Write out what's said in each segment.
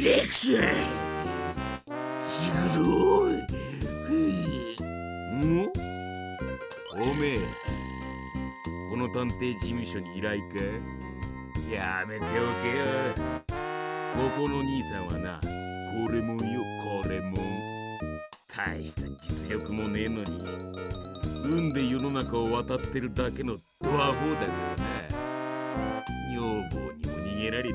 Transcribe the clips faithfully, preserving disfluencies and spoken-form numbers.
レクシーすごい。ん？おめえ、この探偵事務所に依頼か？やめておけよ。ここの兄さんはな、これもよこれも。大した実力もねえのに、運で世の中を渡ってるだけのドアホーだからな。女房にも逃げられて。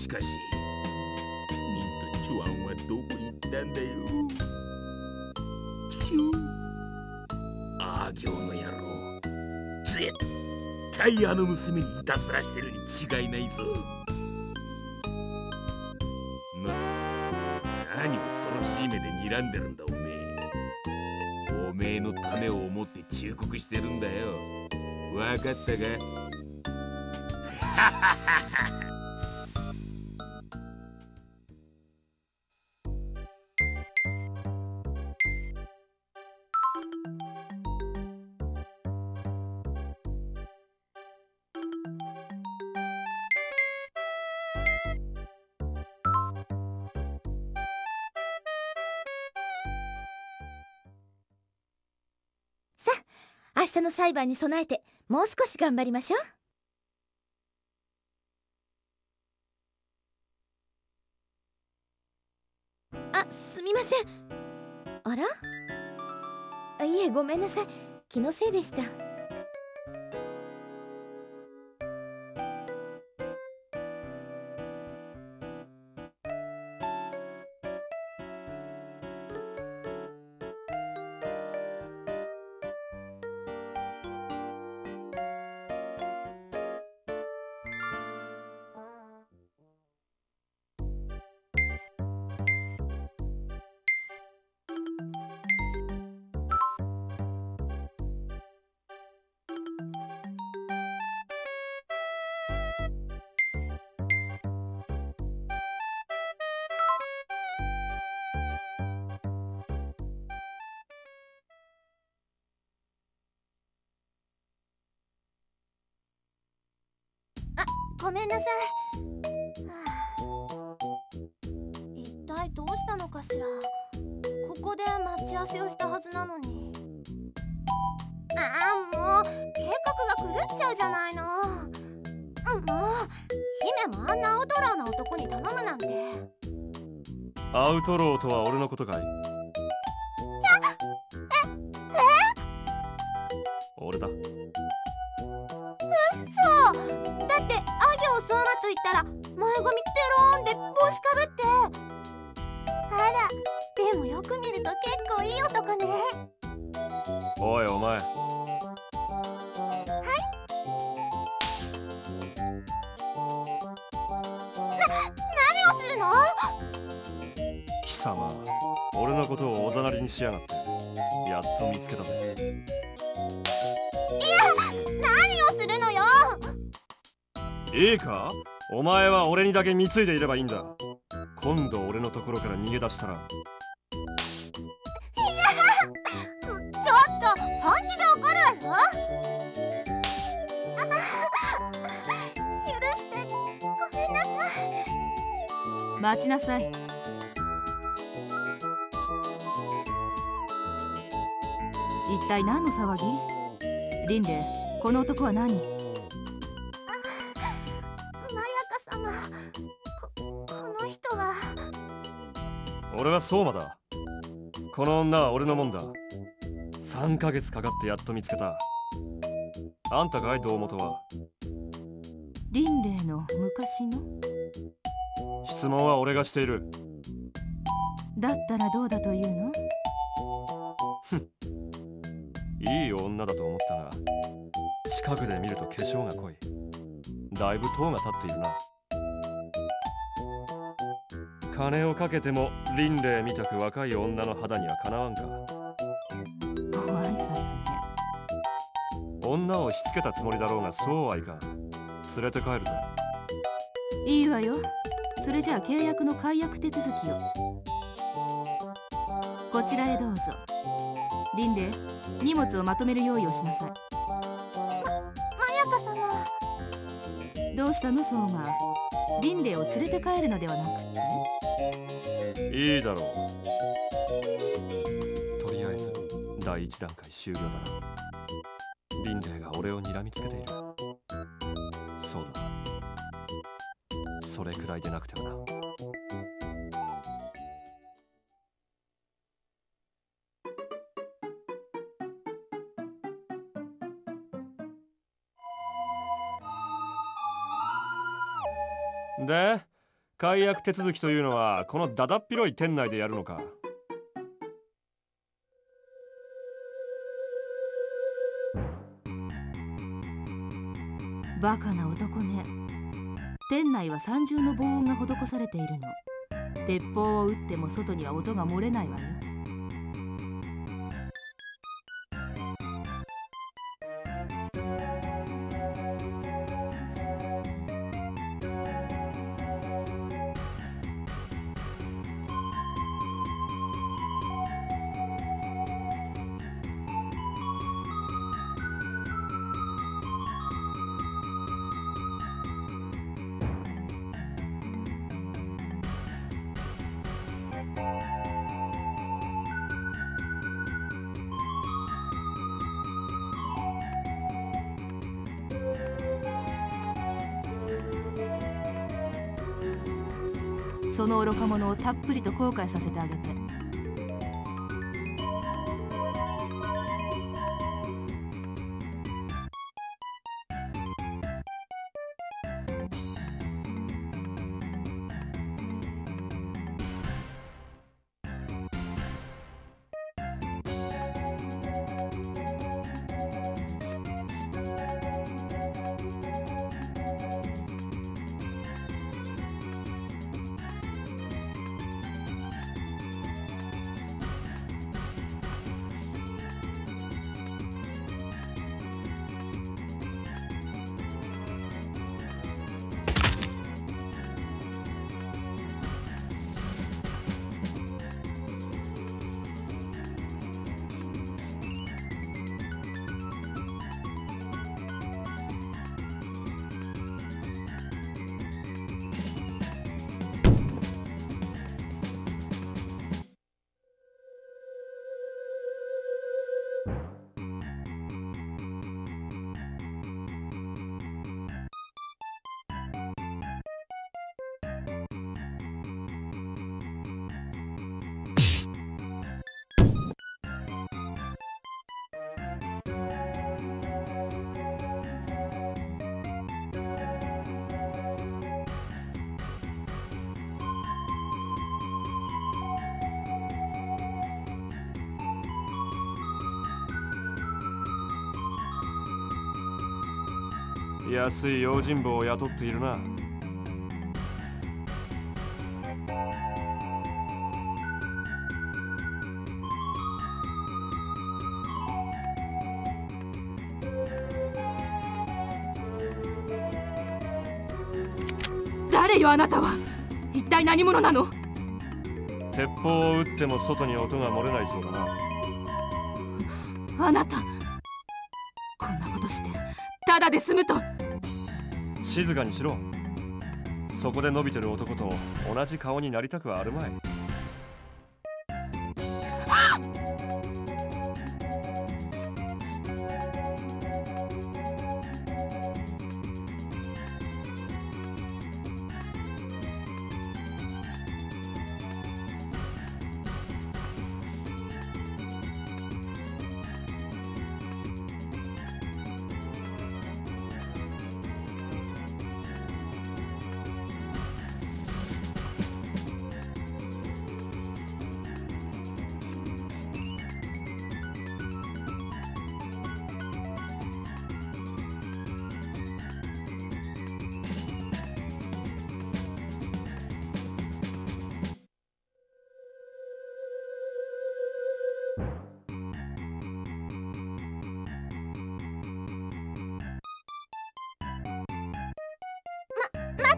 しかし、ミンとチュアンはどこ行ったんだよ。キュン。ああ、行の野郎。絶対あの娘にいたずらしてるに違いないぞ。ま、何を恐ろしい目で睨んでるんだおめえ。おめえのためを思って忠告してるんだよ。わかったか？さあ、明日の裁判に備えてもう少し頑張りましょう。あら？あ、いえ、ごめんなさい。気のせいでした。ごめんなさい、はあ、一体どうしたのかしら。ここで待ち合わせをしたはずなのに。ああ、もう計画が狂っちゃうじゃないの。もう姫もあんなアウトローな男に頼むなんて。アウトローとは俺のことかい？いや、え、え？俺だ。と言ったら前髪ペローンで帽子かぶって。あら、でもよく見ると結構いい男ね。おいお前。はい。な、何をするの？貴様、俺のことをおざなりにしやがって。やっと見つけたぜ。いや、何をするのよ。いいか？お前は俺にだけ貢いでいればいいんだ。今度俺のところから逃げ出したら。いや、ちょっと本気で怒るわよ。許して、ごめんなさい。待ちなさい。一体何の騒ぎ？リンレイ、この男は何？俺は相馬だ。この女は俺のもんだ。さんかげつかかってやっと見つけた。あんたがい、堂本はリンレイの昔の質問は俺がしている。だったらどうだというの？ふん、いい女だと思ったが、近くで見ると化粧が濃い。だいぶ塔が立っているな。金をかけてもリンレイみたく若い女の肌にはかなわんか。ご挨拶ね。女をしつけたつもりだろうがそうはいかん。連れて帰るぞ。いいわよ。それじゃあ契約の解約手続きを。こちらへどうぞ。リンレイ、荷物をまとめる用意をしなさい。ま、マヤカ様。どうしたの、相馬。リンレイを連れて帰るのではなくて。いいだろう。とりあえず第一段階終了だな。リンレイが俺を睨みつけている。そうだ、それくらいでなくてはな。で、解約手続きというのはこのだだっ広い店内でやるのか。バカな男ね。店内は三重の防音が施されているの。鉄砲を撃っても外には音が漏れないわよ。その愚か者をたっぷりと後悔させてあげて。安い用心棒を雇っているな。誰よあなたは、一体何者なの。鉄砲を撃っても外に音が漏れないそうだな。あなた、こんなことしてただで済むと。静かにしろ。そこで伸びてる男と同じ顔になりたくはあるまい。待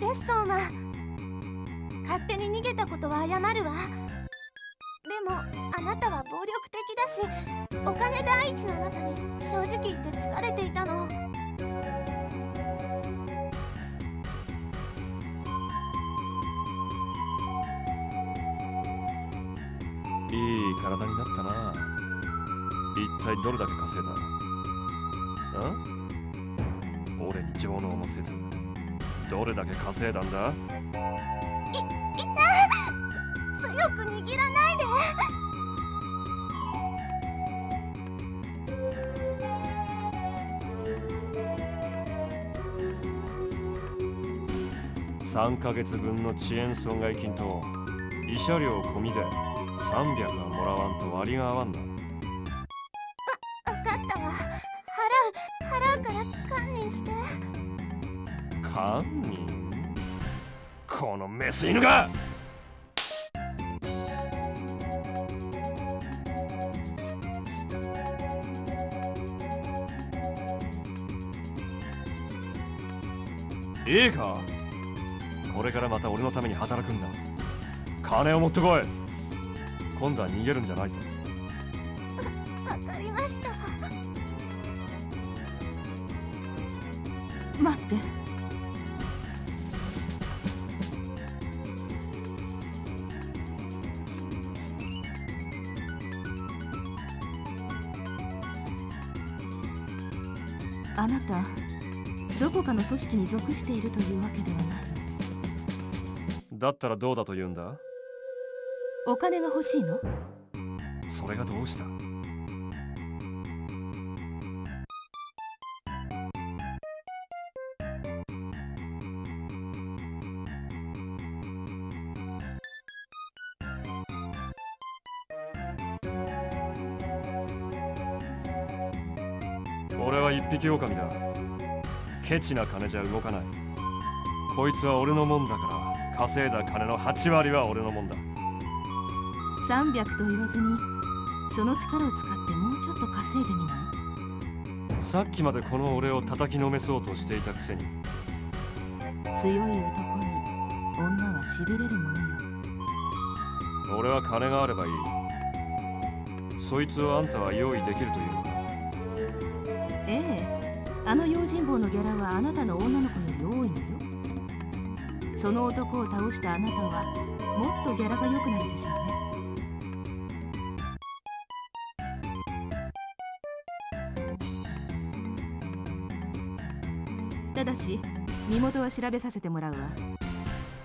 って相馬、勝手に逃げたことは謝るわ。でもあなたは暴力的だし、お金第一のあなたに正直言って疲れていたの。いい体になったな。一体どれだけ稼いだ？ん？俺に情能もせずどれだけ稼いだんだ？い、いた！強く握らないで。さんかげつぶんの遅延損害金と慰謝料込みでさんびゃくはもらわんと割が合わんだ。わ、分かったわ。払う、払うから堪忍して。堪忍？このメス犬が！いいか？これからまた俺のために働くんだ。金を持ってこい。今度は逃げるんじゃないぞ。わ、わかりました。待って。あなた、どこかの組織に属しているというわけではない。だったらどうだと言うんだ？お金が欲しいの？それがどうした？俺は一匹狼だ。ケチな金じゃ動かない。こいつは俺のもんだから稼いだ金のはちわりは俺のもんだ。さんびゃくと言わずにその力を使ってもうちょっと稼いでみない？さっきまでこの俺を叩きのめそうとしていたくせに。強い男に女はしびれるものよ。俺は金があればいい。そいつをあんたは用意できるというのか？ええ、あの用心棒のギャラはあなたの女の子より多いのよ。その男を倒したあなたはもっとギャラが良くなるでしょうね。ただし、身元は調べさせてもらうわ。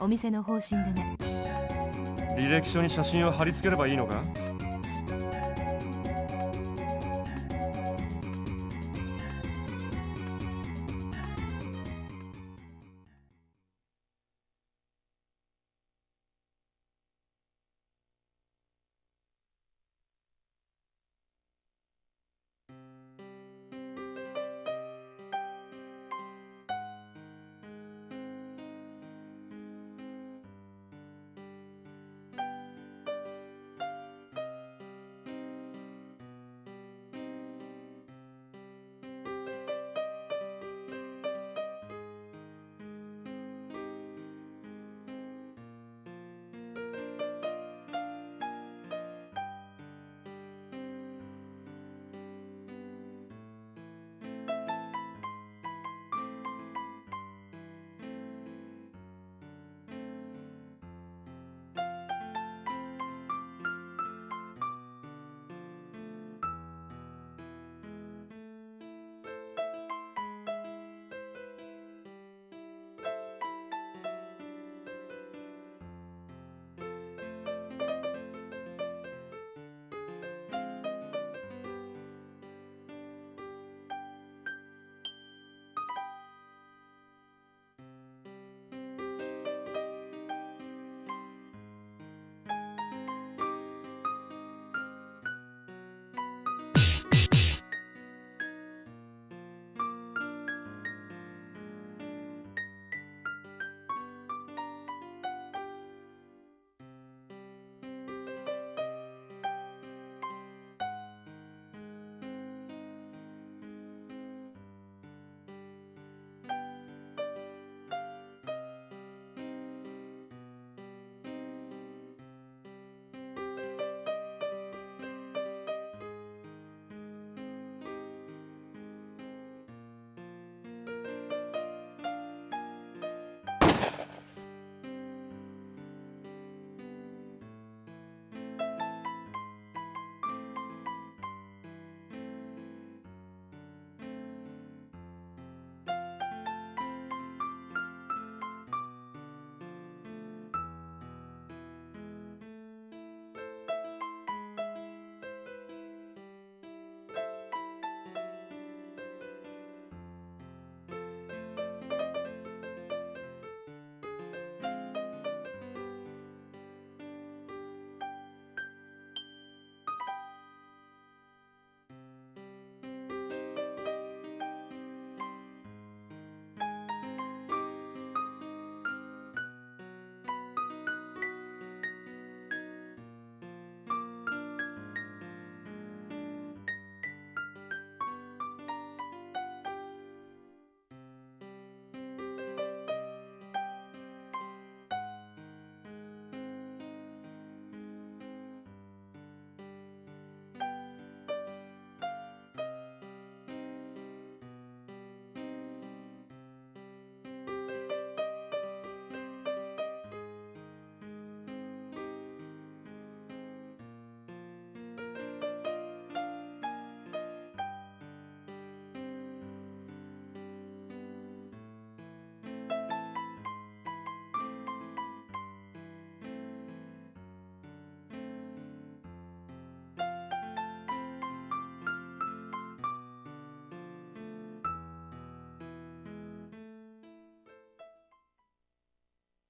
お店の方針でね。履歴書に写真を貼り付ければいいのか？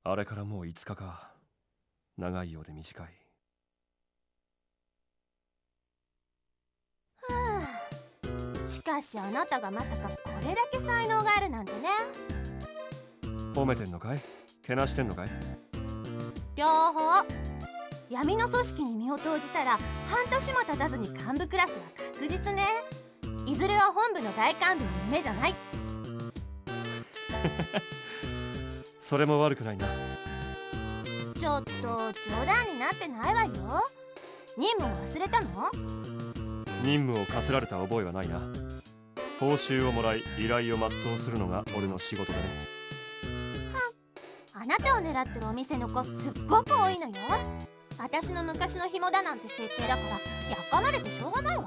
あれからもういつかか。長いようで短い。ふう。しかしあなたがまさかこれだけ才能があるなんてね。褒めてんのかい？けなしてんのかい？両方。闇の組織に身を投じたら半年も経たずに幹部クラスは確実ね。いずれは本部の大幹部の夢じゃない。それも悪くないな。ちょっと冗談になってないわよ。任務を忘れたの？任務を課せられた覚えはないな。報酬をもらい依頼を全うするのが俺の仕事だね。はっ、あなたを狙ってるお店の子すっごく多いのよ。私の昔の紐だなんて設定だからやかまれてしょうがないわ。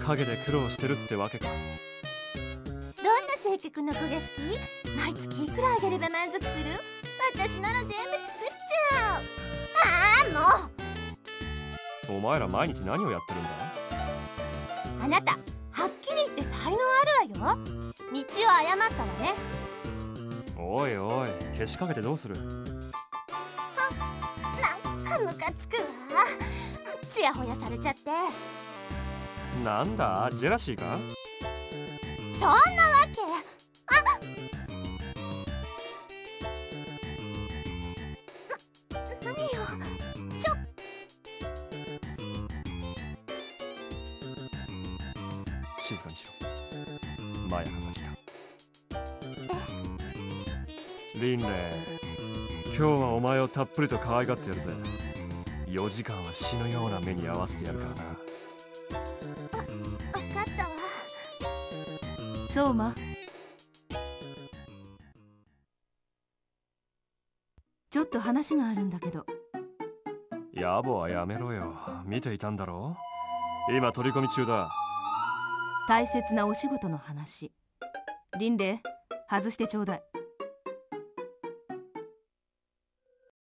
陰で苦労してるってわけか。性格の子が好き？毎月いくらあげれば満足する？私なら全部尽くしちゃう。ああもう。お前ら毎日何をやってるんだ？あなたはっきり言って才能あるわよ。道を誤ったわね。おいおい、けしかけてどうする？あ、なんかムカつくわ。ちやほやされちゃって。なんだ、ジェラシーか？そんなわけ。あっ、な、何よ。ちょっ、静かにしろ。マヤが来た。リンレイ、今日はお前をたっぷりと可愛がってやるぜ。よじかんは死ぬような目に合わせてやるからな。そうま。ちょっと話があるんだけど。野暮はやめろよ。見ていたんだろう。今取り込み中だ。大切なお仕事の話。リンレイ、外してちょうだい。